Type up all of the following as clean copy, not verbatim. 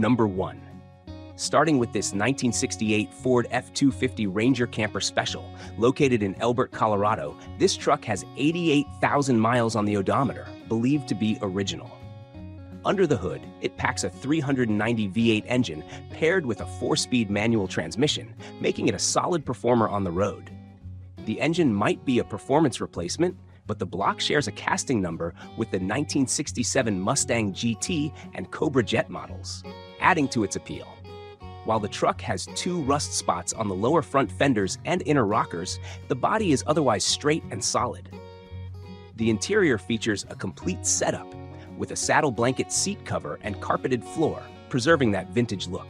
Number 1. Starting with this 1968 Ford F250 Ranger Camper Special, located in Elbert, Colorado, this truck has 88,000 miles on the odometer, believed to be original. Under the hood, it packs a 390 V8 engine paired with a 4-speed manual transmission, making it a solid performer on the road. The engine might be a performance replacement, but the block shares a casting number with the 1967 Mustang GT and Cobra Jet models, adding to its appeal. While the truck has 2 rust spots on the lower front fenders and inner rockers, the body is otherwise straight and solid. The interior features a complete setup with a saddle blanket seat cover and carpeted floor, preserving that vintage look.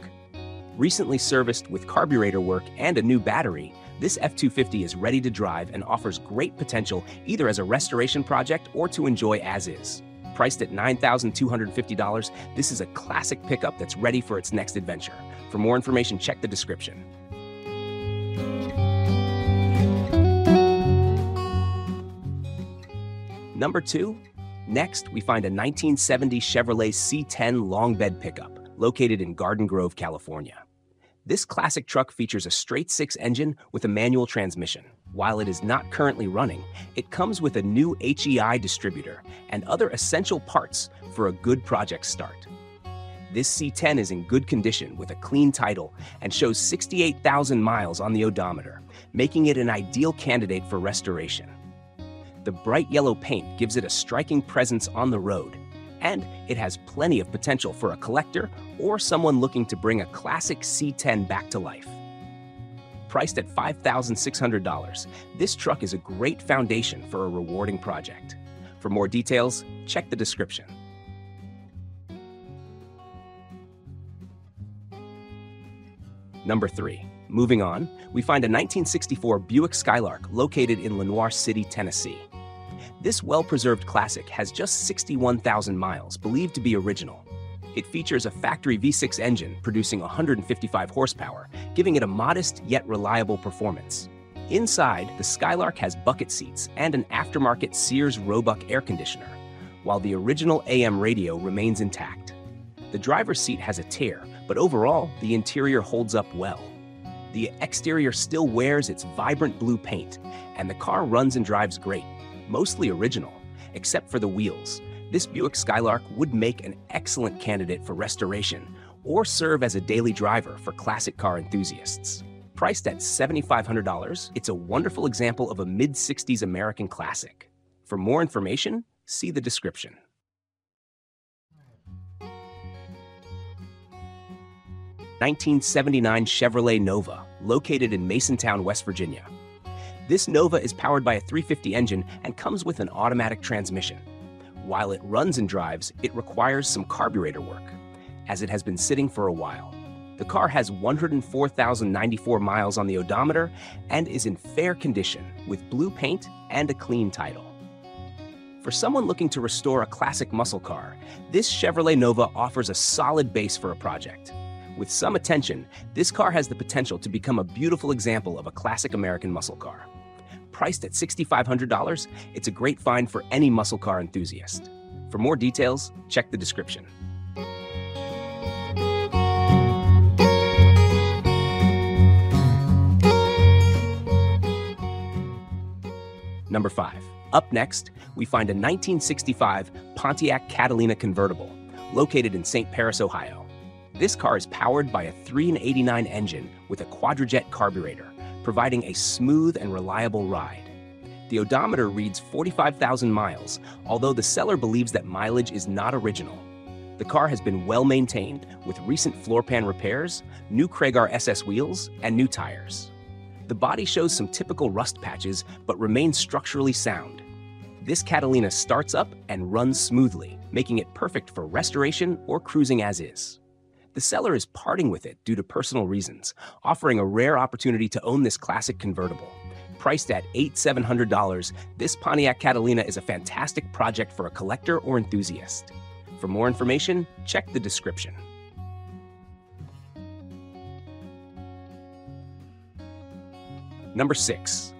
Recently serviced with carburetor work and a new battery, this F250 is ready to drive and offers great potential either as a restoration project or to enjoy as is. Priced at $9,250, this is a classic pickup that's ready for its next adventure. For more information, check the description. Number 2. Next, we find a 1970 Chevrolet C10 long bed pickup located in Garden Grove, California. This classic truck features a straight-six engine with a manual transmission. While it is not currently running, it comes with a new HEI distributor and other essential parts for a good project start. This C10 is in good condition with a clean title and shows 68,000 miles on the odometer, making it an ideal candidate for restoration. The bright yellow paint gives it a striking presence on the road, and it has plenty of potential for a collector or someone looking to bring a classic C10 back to life. Priced at $5,600, this truck is a great foundation for a rewarding project. For more details, check the description. Number 3. Moving on, we find a 1964 Buick Skylark located in Lenoir City, Tennessee. This well-preserved classic has just 61,000 miles, believed to be original. It features a factory V6 engine producing 155 horsepower, giving it a modest yet reliable performance. Inside, the Skylark has bucket seats and an aftermarket Sears Roebuck air conditioner, while the original AM radio remains intact. The driver's seat has a tear, but overall, the interior holds up well. The exterior still wears its vibrant blue paint, and the car runs and drives great. Mostly original, except for the wheels. This Buick Skylark would make an excellent candidate for restoration or serve as a daily driver for classic car enthusiasts. Priced at $7,500, it's a wonderful example of a mid-60s American classic. For more information, see the description. '79 Chevrolet Nova, located in Masontown, West Virginia. This Nova is powered by a 350 engine and comes with an automatic transmission. While it runs and drives, it requires some carburetor work, as it has been sitting for a while. The car has 104,094 miles on the odometer and is in fair condition with blue paint and a clean title. For someone looking to restore a classic muscle car, this Chevrolet Nova offers a solid base for a project. With some attention, this car has the potential to become a beautiful example of a classic American muscle car. Priced at $6,500, it's a great find for any muscle car enthusiast. For more details, check the description. Number 5. Up next, we find a 1965 Pontiac Catalina convertible, located in St. Paris, Ohio. This car is powered by a 389 engine with a quadrajet carburetor, providing a smooth and reliable ride. The odometer reads 45,000 miles, although the seller believes that mileage is not original. The car has been well maintained with recent floor pan repairs, new Kragar SS wheels, and new tires. The body shows some typical rust patches but remains structurally sound. This Catalina starts up and runs smoothly, making it perfect for restoration or cruising as is. The seller is parting with it due to personal reasons, offering a rare opportunity to own this classic convertible. Priced at $8,700, this Pontiac Catalina is a fantastic project for a collector or enthusiast. For more information, check the description. Number 6.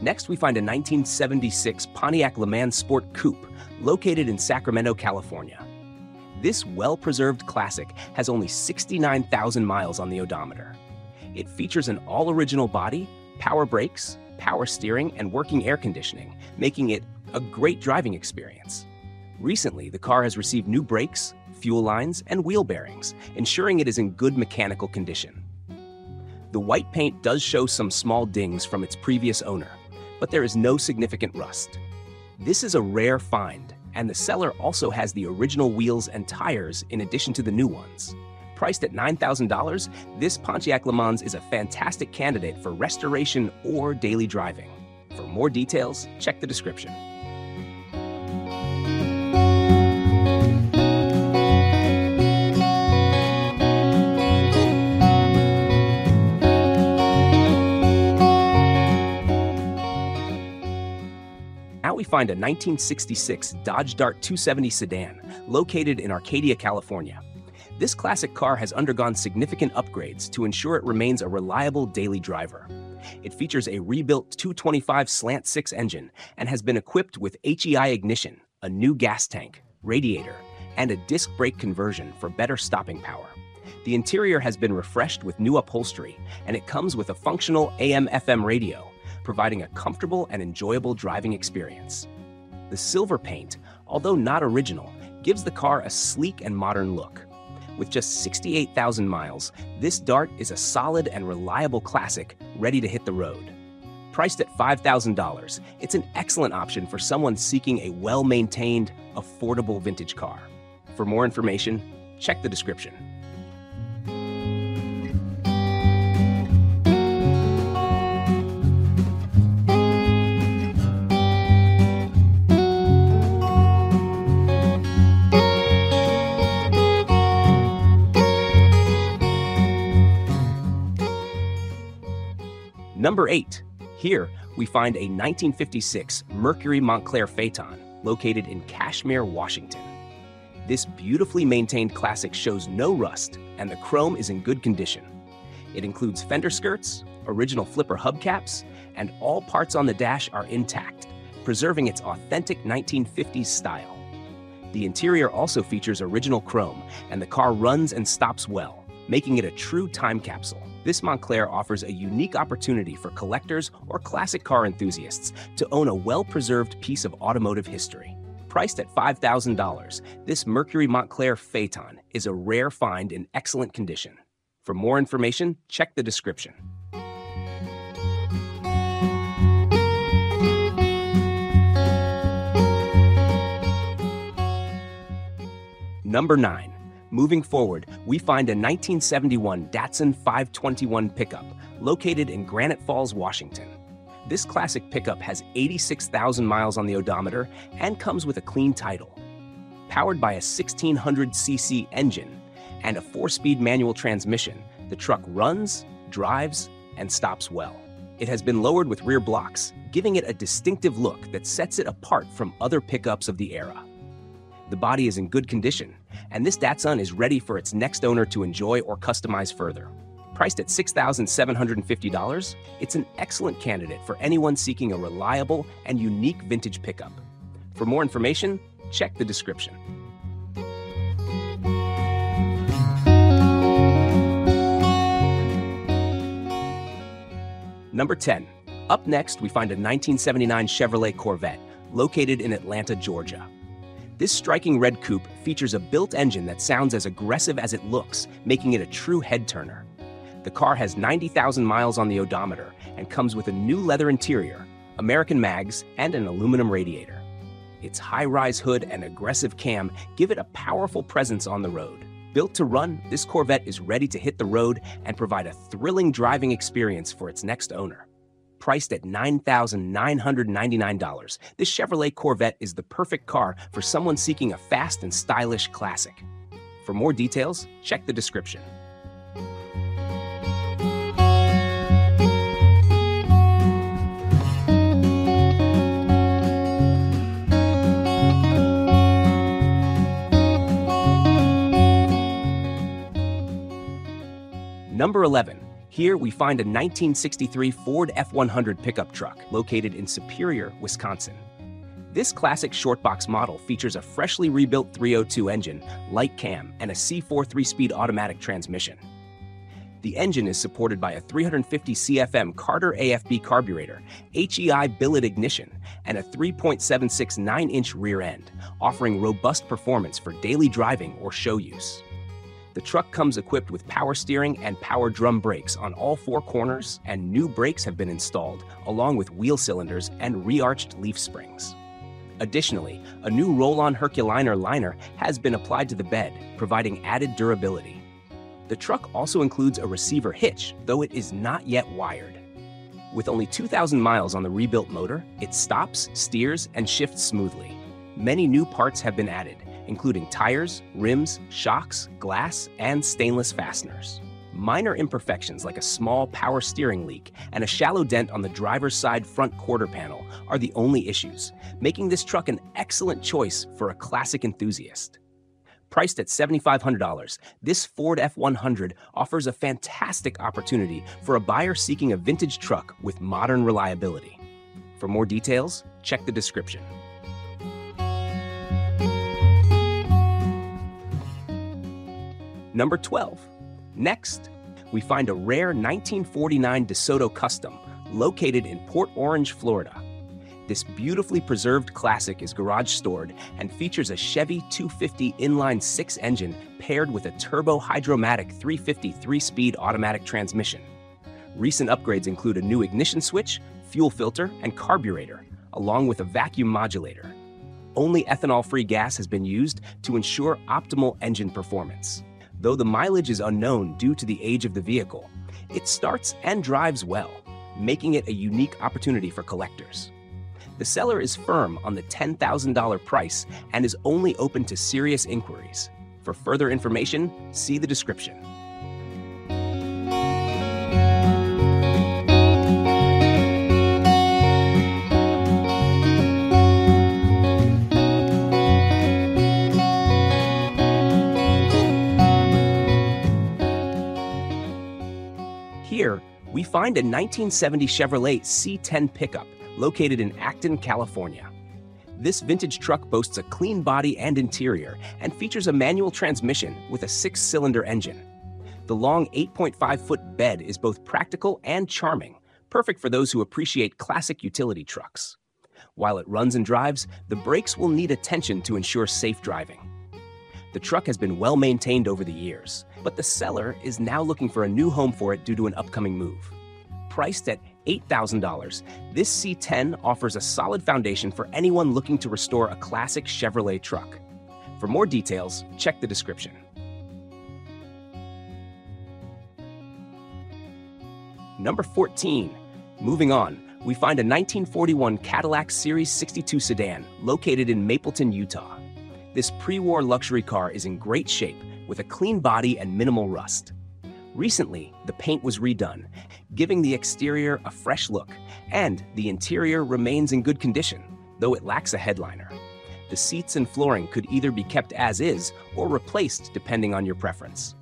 Next, we find a 1976 Pontiac LeMans Sport Coupe located in Sacramento, California. This well-preserved classic has only 69,000 miles on the odometer. It features an all-original body, power brakes, power steering, and working air conditioning, making it a great driving experience. Recently, the car has received new brakes, fuel lines, and wheel bearings, ensuring it is in good mechanical condition. The white paint does show some small dings from its previous owner, but there is no significant rust. This is a rare find, and the seller also has the original wheels and tires in addition to the new ones. Priced at $9,000, this Pontiac LeMans is a fantastic candidate for restoration or daily driving. For more details, check the description. Now we find a 1966 Dodge Dart 270 sedan located in Arcadia, California. This classic car has undergone significant upgrades to ensure it remains a reliable daily driver. It features a rebuilt 225 slant 6 engine and has been equipped with HEI ignition, a new gas tank, radiator, and a disc brake conversion for better stopping power. The interior has been refreshed with new upholstery, and it comes with a functional AM/FM radio, providing a comfortable and enjoyable driving experience. The silver paint, although not original, gives the car a sleek and modern look. With just 68,000 miles, this Dart is a solid and reliable classic ready to hit the road. Priced at $5,000, it's an excellent option for someone seeking a well-maintained, affordable vintage car. For more information, check the description. Number 8. Here, we find a 1956 Mercury Montclair Phaeton located in Cashmere, Washington. This beautifully maintained classic shows no rust, and the chrome is in good condition. It includes fender skirts, original flipper hubcaps, and all parts on the dash are intact, preserving its authentic 1950s style. The interior also features original chrome, and the car runs and stops well, making it a true time capsule. This Montclair offers a unique opportunity for collectors or classic car enthusiasts to own a well-preserved piece of automotive history. Priced at $5,000, this Mercury Montclair Phaeton is a rare find in excellent condition. For more information, check the description. Number 9. Moving forward, we find a 1971 Datsun 521 pickup located in Granite Falls, Washington. This classic pickup has 86,000 miles on the odometer and comes with a clean title. Powered by a 1600cc engine and a 4-speed manual transmission, the truck runs, drives, and stops well. It has been lowered with rear blocks, giving it a distinctive look that sets it apart from other pickups of the era. The body is in good condition, and this Datsun is ready for its next owner to enjoy or customize further. Priced at $6,750, it's an excellent candidate for anyone seeking a reliable and unique vintage pickup. For more information, check the description. Number 10. Up next, we find a 1979 Chevrolet Corvette located in Atlanta, Georgia. This striking red coupe features a built engine that sounds as aggressive as it looks, making it a true head-turner. The car has 90,000 miles on the odometer and comes with a new leather interior, American mags, and an aluminum radiator. Its high-rise hood and aggressive cam give it a powerful presence on the road. Built to run, this Corvette is ready to hit the road and provide a thrilling driving experience for its next owner. Priced at $9,999, this Chevrolet Corvette is the perfect car for someone seeking a fast and stylish classic. For more details, check the description. Number 11. Here we find a 1963 Ford F100 pickup truck located in Superior, Wisconsin. This classic short box model features a freshly rebuilt 302 engine, light cam, and a C4 3-speed automatic transmission. The engine is supported by a 350 CFM Carter AFB carburetor, HEI billet ignition, and a 3.76 9-inch rear end, offering robust performance for daily driving or show use. The truck comes equipped with power steering and power drum brakes on all four corners, and new brakes have been installed, along with wheel cylinders and rearched leaf springs. Additionally, a new roll-on Herculiner liner has been applied to the bed, providing added durability. The truck also includes a receiver hitch, though it is not yet wired. With only 2,000 miles on the rebuilt motor, it stops, steers, and shifts smoothly. Many new parts have been added, including tires, rims, shocks, glass, and stainless fasteners. Minor imperfections like a small power steering leak and a shallow dent on the driver's side front quarter panel are the only issues, making this truck an excellent choice for a classic enthusiast. Priced at $7,500, this Ford F100 offers a fantastic opportunity for a buyer seeking a vintage truck with modern reliability. For more details, check the description. Number 12. Next, we find a rare 1949 DeSoto Custom located in Port Orange, Florida. This beautifully preserved classic is garage stored and features a Chevy 250 inline-six engine paired with a turbo hydromatic 350 3-speed automatic transmission. Recent upgrades include a new ignition switch, fuel filter, and carburetor, along with a vacuum modulator. Only ethanol-free gas has been used to ensure optimal engine performance. Though the mileage is unknown due to the age of the vehicle, it starts and drives well, making it a unique opportunity for collectors. The seller is firm on the $10,000 price and is only open to serious inquiries. For further information, see the description. Here, we find a 1970 Chevrolet C10 pickup located in Acton, California. This vintage truck boasts a clean body and interior and features a manual transmission with a 6-cylinder engine. The long 8.5-foot bed is both practical and charming, perfect for those who appreciate classic utility trucks. While it runs and drives, the brakes will need attention to ensure safe driving. The truck has been well maintained over the years, but the seller is now looking for a new home for it due to an upcoming move. Priced at $8,000, this C10 offers a solid foundation for anyone looking to restore a classic Chevrolet truck. For more details, check the description. Number 14. Moving on, we find a 1941 Cadillac Series 62 sedan located in Mapleton, Utah. This pre-war luxury car is in great shape, with a clean body and minimal rust. Recently, the paint was redone, giving the exterior a fresh look, and the interior remains in good condition, though it lacks a headliner. The seats and flooring could either be kept as is or replaced depending on your preference.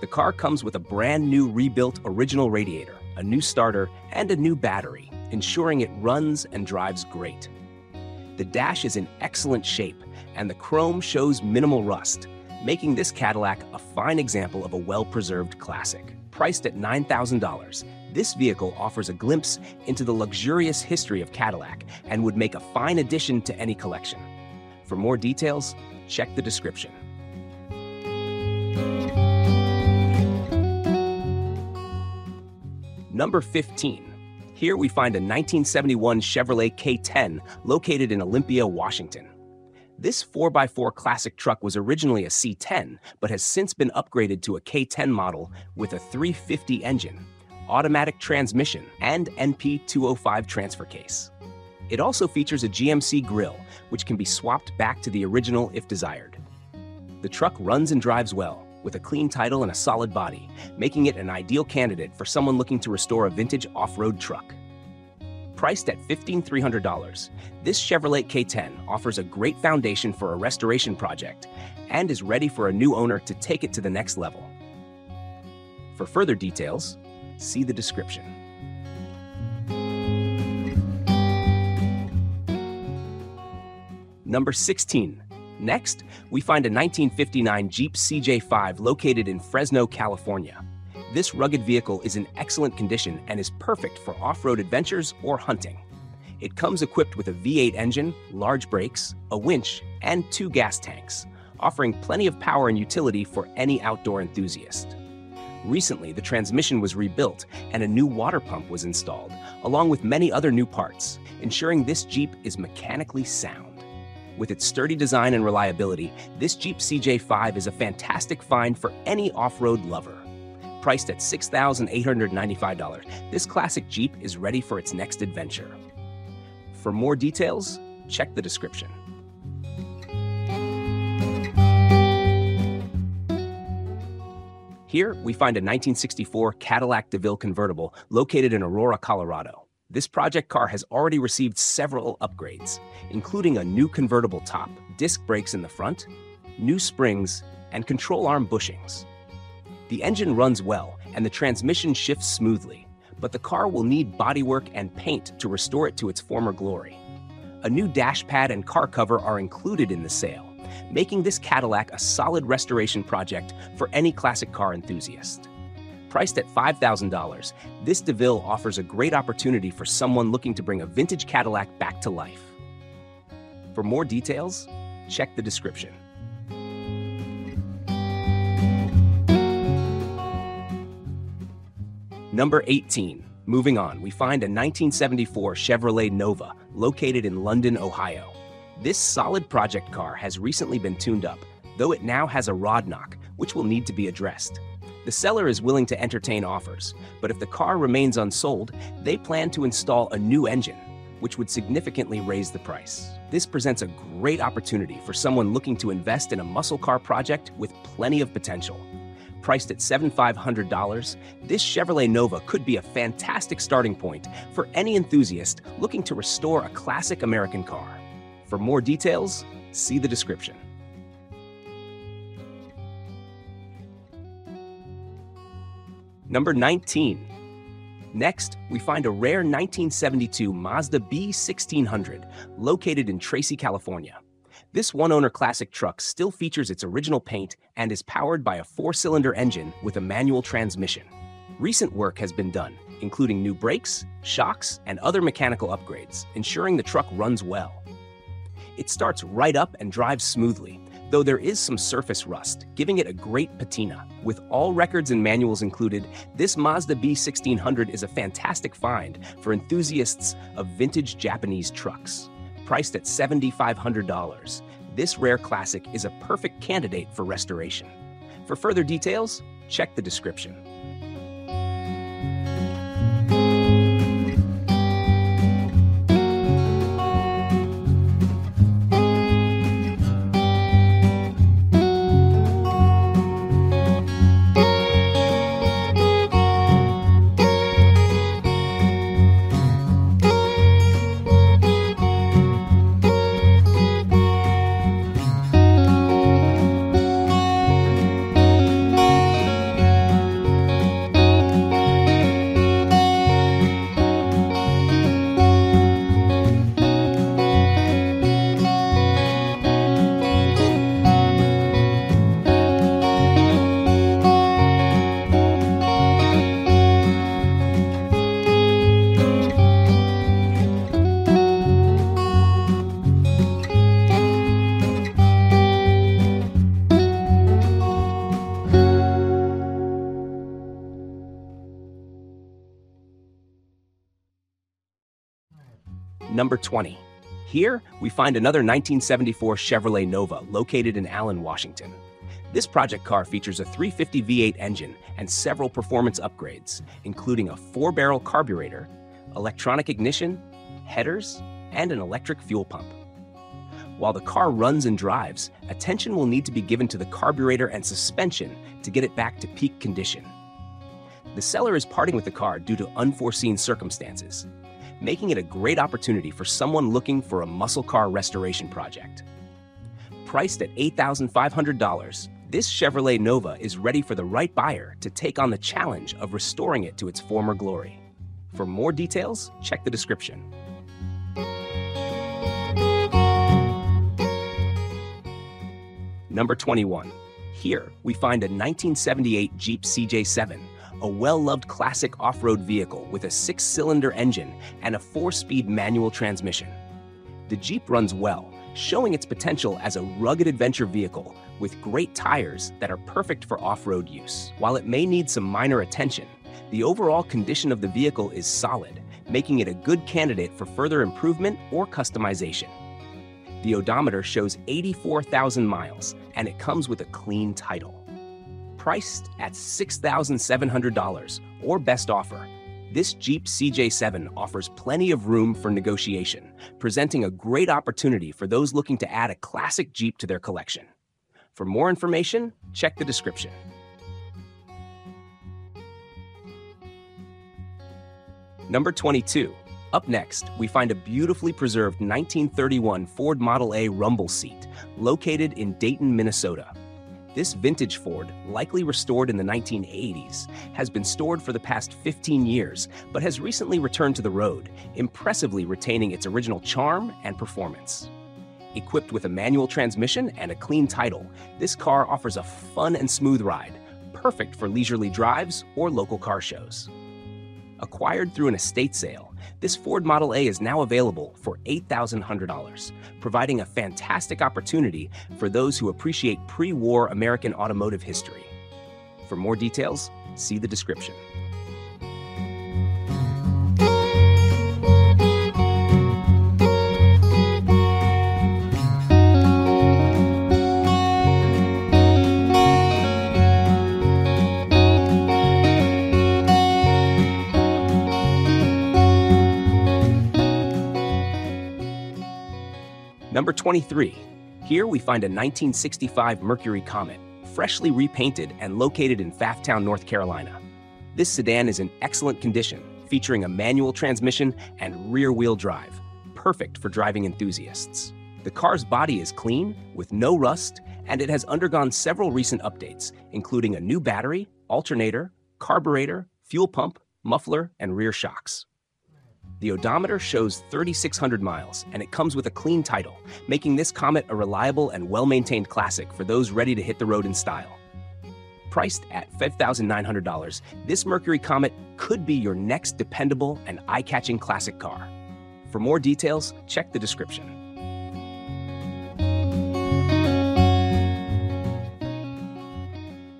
The car comes with a brand new rebuilt original radiator, a new starter, and a new battery, ensuring it runs and drives great. The dash is in excellent shape, and the chrome shows minimal rust, making this Cadillac a fine example of a well-preserved classic. Priced at $9,000, this vehicle offers a glimpse into the luxurious history of Cadillac and would make a fine addition to any collection. For more details, check the description. Number 15. Here we find a 1971 Chevrolet K10 located in Olympia, Washington. This 4x4 classic truck was originally a C10, but has since been upgraded to a K10 model with a 350 engine, automatic transmission, and NP205 transfer case. It also features a GMC grille, which can be swapped back to the original if desired. The truck runs and drives well, with a clean title and a solid body, making it an ideal candidate for someone looking to restore a vintage off-road truck. Priced at $15,300, this Chevrolet K10 offers a great foundation for a restoration project and is ready for a new owner to take it to the next level. For further details, see the description. Number 16. Next, we find a 1959 Jeep CJ5 located in Fresno, California. This rugged vehicle is in excellent condition and is perfect for off-road adventures or hunting. It comes equipped with a V8 engine, large brakes, a winch, and 2 gas tanks, offering plenty of power and utility for any outdoor enthusiast. Recently, the transmission was rebuilt and a new water pump was installed, along with many other new parts, ensuring this Jeep is mechanically sound. With its sturdy design and reliability, this Jeep CJ5 is a fantastic find for any off-road lover. Priced at $6,895, this classic Jeep is ready for its next adventure. For more details, check the description. Here, we find a 1964 Cadillac DeVille convertible located in Aurora, Colorado. This project car has already received several upgrades, including a new convertible top, disc brakes in the front, new springs, and control arm bushings. The engine runs well and the transmission shifts smoothly, but the car will need bodywork and paint to restore it to its former glory. A new dash pad and car cover are included in the sale, making this Cadillac a solid restoration project for any classic car enthusiast. Priced at $5,000, this DeVille offers a great opportunity for someone looking to bring a vintage Cadillac back to life. For more details, check the description. Number 18. Moving on, we find a 1974 Chevrolet Nova located in London, Ohio. This solid project car has recently been tuned up, though it now has a rod knock, which will need to be addressed. The seller is willing to entertain offers, but if the car remains unsold, they plan to install a new engine, which would significantly raise the price. This presents a great opportunity for someone looking to invest in a muscle car project with plenty of potential. Priced at $7,500, this Chevrolet Nova could be a fantastic starting point for any enthusiast looking to restore a classic American car. For more details, see the description. Number 19. Next, we find a rare 1972 Mazda B1600 located in Tracy, California. This one-owner classic truck still features its original paint and is powered by a 4-cylinder engine with a manual transmission. Recent work has been done, including new brakes, shocks, and other mechanical upgrades, ensuring the truck runs well. It starts right up and drives smoothly, though there is some surface rust, giving it a great patina. With all records and manuals included, this Mazda B1600 is a fantastic find for enthusiasts of vintage Japanese trucks. Priced at $7,500, this rare classic is a perfect candidate for restoration. For further details, check the description. Number 20. Here, we find another 1974 Chevrolet Nova located in Allen, Washington. This project car features a 350 V8 engine and several performance upgrades, including a 4-barrel carburetor, electronic ignition, headers, and an electric fuel pump. While the car runs and drives, attention will need to be given to the carburetor and suspension to get it back to peak condition. The seller is parting with the car due to unforeseen circumstances, making it a great opportunity for someone looking for a muscle car restoration project. Priced at $8,500, This Chevrolet Nova is ready for the right buyer to take on the challenge of restoring it to its former glory. For more details, check the description. Number 21. Here, we find a 1978 Jeep CJ7, a well-loved classic off-road vehicle with a 6-cylinder engine and a 4-speed manual transmission. The Jeep runs well, showing its potential as a rugged adventure vehicle with great tires that are perfect for off-road use. While it may need some minor attention, the overall condition of the vehicle is solid, making it a good candidate for further improvement or customization. The odometer shows 84,000 miles, and it comes with a clean title. Priced at $6,700, or best offer, this Jeep CJ7 offers plenty of room for negotiation, presenting a great opportunity for those looking to add a classic Jeep to their collection. For more information, check the description. Number 22. Up next, we find a beautifully preserved 1931 Ford Model A rumble seat, located in Dayton, Minnesota. This vintage Ford, likely restored in the 1980s, has been stored for the past 15 years, but has recently returned to the road, impressively retaining its original charm and performance. Equipped with a manual transmission and a clean title, this car offers a fun and smooth ride, perfect for leisurely drives or local car shows. Acquired through an estate sale, this Ford Model A is now available for $8,100, providing a fantastic opportunity for those who appreciate pre-war American automotive history. For more details, see the description. Number 23. Here we find a 1965 Mercury Comet, freshly repainted and located in Fayettetown, North Carolina. This sedan is in excellent condition, featuring a manual transmission and rear-wheel drive, perfect for driving enthusiasts. The car's body is clean, with no rust, and it has undergone several recent updates, including a new battery, alternator, carburetor, fuel pump, muffler, and rear shocks. The odometer shows 3,600 miles, and it comes with a clean title, making this Comet a reliable and well-maintained classic for those ready to hit the road in style. Priced at $5,900, this Mercury Comet could be your next dependable and eye-catching classic car. For more details, check the description.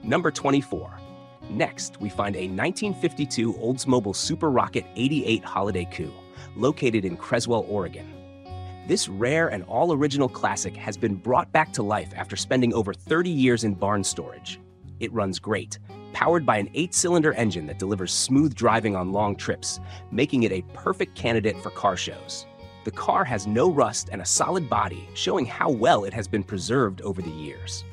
Number 24. Next, we find a 1952 Oldsmobile Super Rocket 88 Holiday Coupe, located in Creswell, Oregon. This rare and all-original classic has been brought back to life after spending over 30 years in barn storage. It runs great, powered by an 8-cylinder engine that delivers smooth driving on long trips, making it a perfect candidate for car shows. The car has no rust and a solid body, showing how well it has been preserved over the years.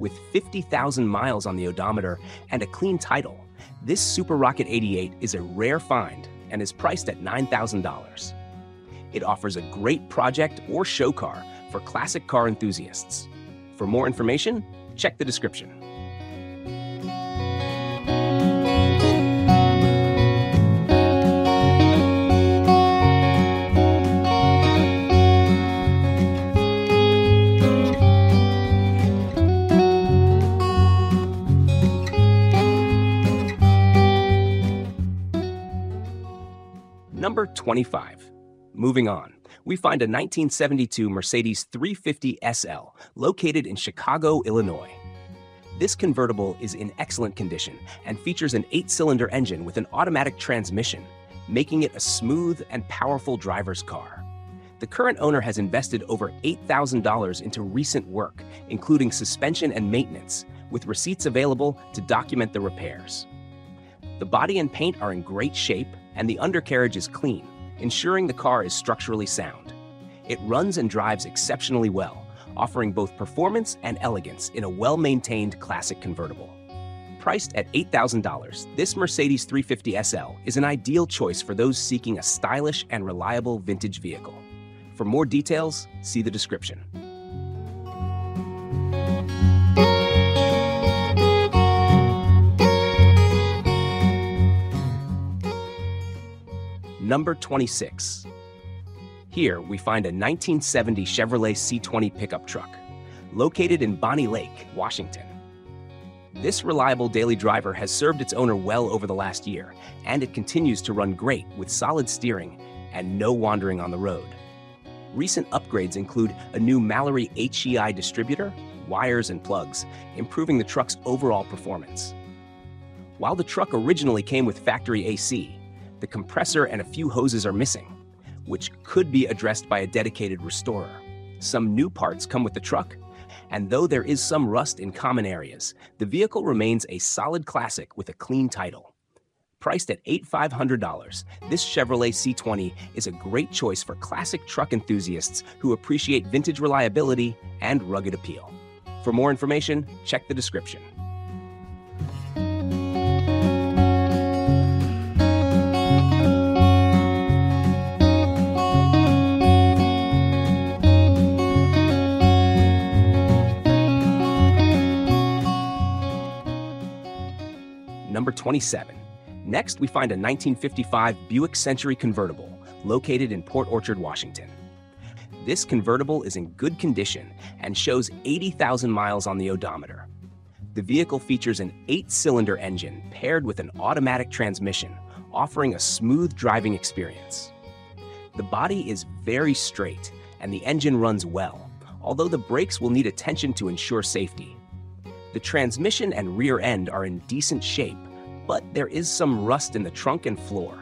With 50,000 miles on the odometer and a clean title, this Super Rocket 88 is a rare find and is priced at $9,000. It offers a great project or show car for classic car enthusiasts. For more information, check the description. Number 25. Moving on, we find a 1972 Mercedes 350 SL located in Chicago, Illinois. This convertible is in excellent condition and features an 8-cylinder engine with an automatic transmission, making it a smooth and powerful driver's car. The current owner has invested over $8,000 into recent work, including suspension and maintenance, with receipts available to document the repairs. The body and paint are in great shape, and the undercarriage is clean, ensuring the car is structurally sound. It runs and drives exceptionally well, offering both performance and elegance in a well-maintained classic convertible. Priced at $8,000, this Mercedes 350 SL is an ideal choice for those seeking a stylish and reliable vintage vehicle. For more details, see the description. Number 26. Here we find a 1970 Chevrolet C10 pickup truck, located in Bonnie Lake, Washington. This reliable daily driver has served its owner well over the last year, and it continues to run great with solid steering and no wandering on the road. Recent upgrades include a new Mallory HEI distributor, wires and plugs, improving the truck's overall performance. While the truck originally came with factory AC, the compressor and a few hoses are missing, which could be addressed by a dedicated restorer. Some new parts come with the truck, and though there is some rust in common areas, the vehicle remains a solid classic with a clean title. Priced at $8,500, this Chevrolet C10 is a great choice for classic truck enthusiasts who appreciate vintage reliability and rugged appeal. For more information, check the description. Number 27. Next, we find a 1955 Buick Century convertible located in Port Orchard, Washington. This convertible is in good condition and shows 80,000 miles on the odometer. The vehicle features an 8-cylinder engine paired with an automatic transmission, offering a smooth driving experience. The body is very straight and the engine runs well, although the brakes will need attention to ensure safety. The transmission and rear end are in decent shape, but there is some rust in the trunk and floor.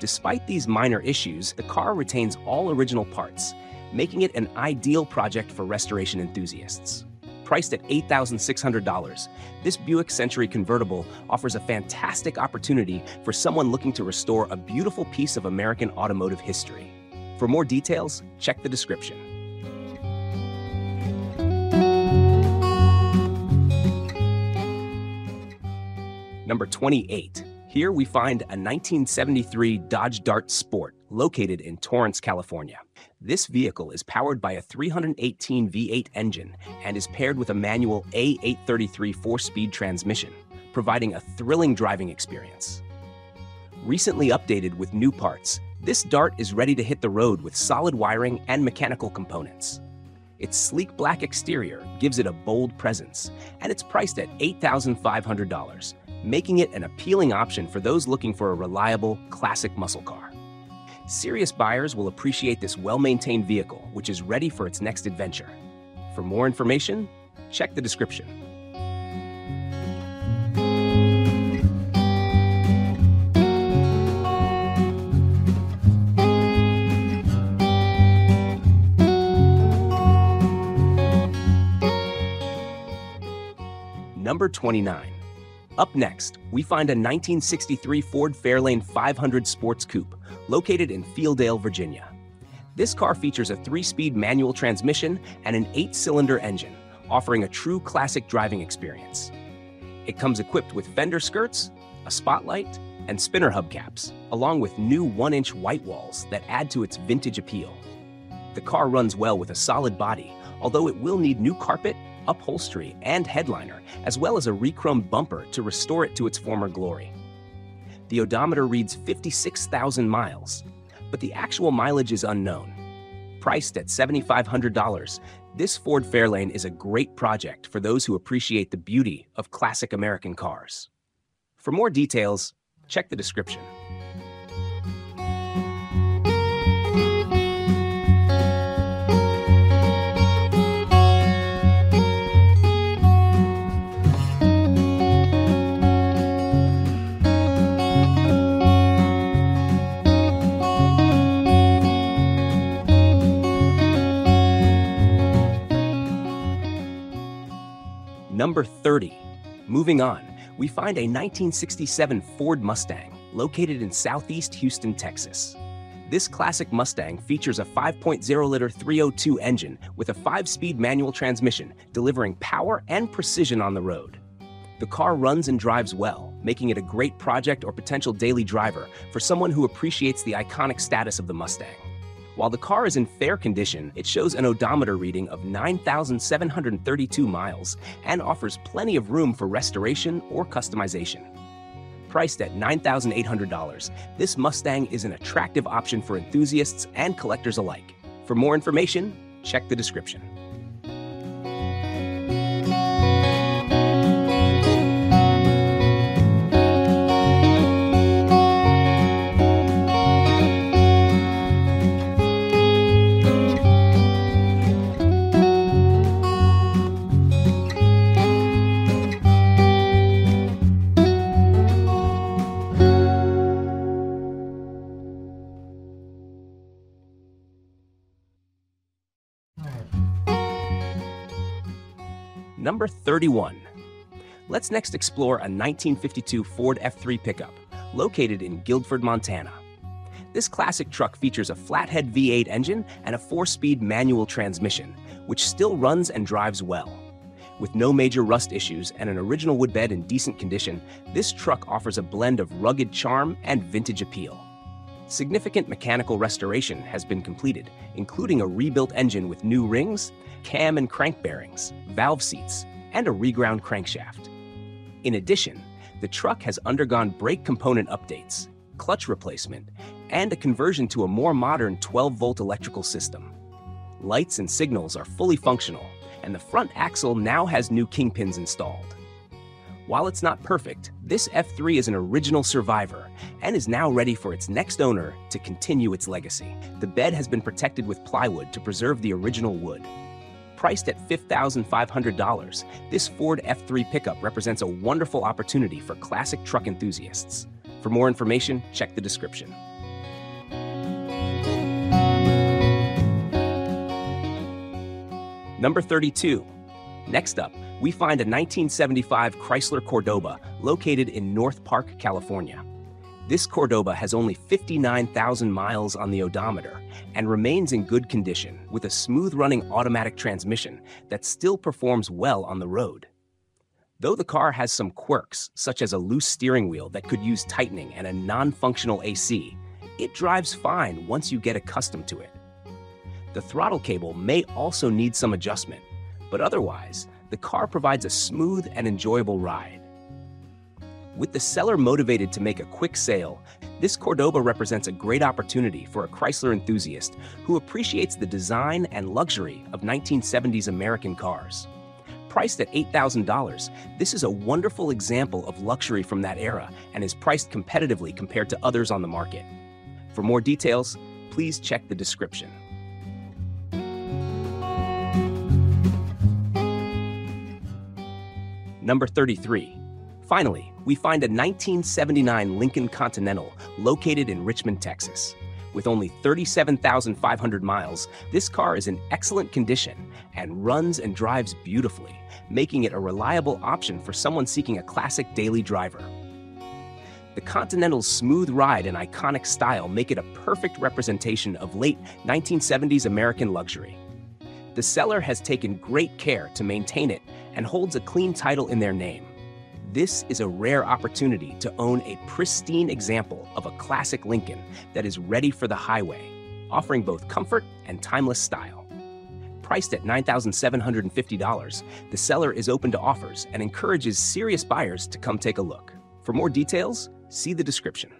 Despite these minor issues, the car retains all original parts, making it an ideal project for restoration enthusiasts. Priced at $8,600, this Buick Century convertible offers a fantastic opportunity for someone looking to restore a beautiful piece of American automotive history. For more details, check the description. Number 28. Here we find a 1973 Dodge Dart Sport located in Torrance, California. This vehicle is powered by a 318 V8 engine and is paired with a manual A833 4-speed transmission, providing a thrilling driving experience. Recently updated with new parts, this Dart is ready to hit the road with solid wiring and mechanical components. Its sleek black exterior gives it a bold presence, and it's priced at $8,500. Making it an appealing option for those looking for a reliable, classic muscle car. Serious buyers will appreciate this well-maintained vehicle, which is ready for its next adventure. For more information, check the description. Number 29. Up next, we find a 1963 Ford Fairlane 500 Sports Coupe located in Fieldale, Virginia. This car features a 3-speed manual transmission and an 8-cylinder engine, offering a true classic driving experience. It comes equipped with fender skirts, a spotlight, and spinner hubcaps, along with new 1-inch white walls that add to its vintage appeal. The car runs well with a solid body, although it will need new carpet, upholstery, and headliner, as well as a re-chromed bumper to restore it to its former glory. The odometer reads 56,000 miles, but the actual mileage is unknown. Priced at $7,500, this Ford Fairlane is a great project for those who appreciate the beauty of classic American cars. For more details, check the description. Number 30. Moving on, we find a 1967 Ford Mustang located in southeast Houston, Texas. This classic Mustang features a 5.0-liter 302 engine with a 5-speed manual transmission, delivering power and precision on the road. The car runs and drives well, making it a great project or potential daily driver for someone who appreciates the iconic status of the Mustang. While the car is in fair condition, it shows an odometer reading of 9,732 miles and offers plenty of room for restoration or customization. Priced at $9,800, this Mustang is an attractive option for enthusiasts and collectors alike. For more information, check the description. Number 31. Let's next explore a 1952 Ford F3 pickup, located in Guildford, Montana. This classic truck features a flathead V8 engine and a 4-speed manual transmission, which still runs and drives well. With no major rust issues and an original wood bed in decent condition, this truck offers a blend of rugged charm and vintage appeal. Significant mechanical restoration has been completed, including a rebuilt engine with new rings, cam and crank bearings, valve seats, and a reground crankshaft. In addition, the truck has undergone brake component updates, clutch replacement, and a conversion to a more modern 12-volt electrical system. Lights and signals are fully functional, and the front axle now has new kingpins installed. While it's not perfect, this F3 is an original survivor and is now ready for its next owner to continue its legacy. The bed has been protected with plywood to preserve the original wood. Priced at $5,500, this Ford F3 pickup represents a wonderful opportunity for classic truck enthusiasts. For more information, check the description. Number 32. Next up, we find a 1975 Chrysler Cordoba located in North Park, California. This Cordoba has only 59,000 miles on the odometer and remains in good condition with a smooth-running automatic transmission that still performs well on the road. Though the car has some quirks, such as a loose steering wheel that could use tightening and a non-functional AC, it drives fine once you get accustomed to it. The throttle cable may also need some adjustment, but otherwise, the car provides a smooth and enjoyable ride. With the seller motivated to make a quick sale, this Cordoba represents a great opportunity for a Chrysler enthusiast who appreciates the design and luxury of 1970s American cars. Priced at $8,000, this is a wonderful example of luxury from that era and is priced competitively compared to others on the market. For more details, please check the description. Number 33. Finally, we find a 1979 Lincoln Continental located in Richmond, Texas. With only 37,500 miles, this car is in excellent condition and runs and drives beautifully, making it a reliable option for someone seeking a classic daily driver. The Continental's smooth ride and iconic style make it a perfect representation of late 1970s American luxury. The seller has taken great care to maintain it and holds a clean title in their name. This is a rare opportunity to own a pristine example of a classic Lincoln that is ready for the highway, offering both comfort and timeless style. Priced at $9,750, the seller is open to offers and encourages serious buyers to come take a look. For more details, see the description.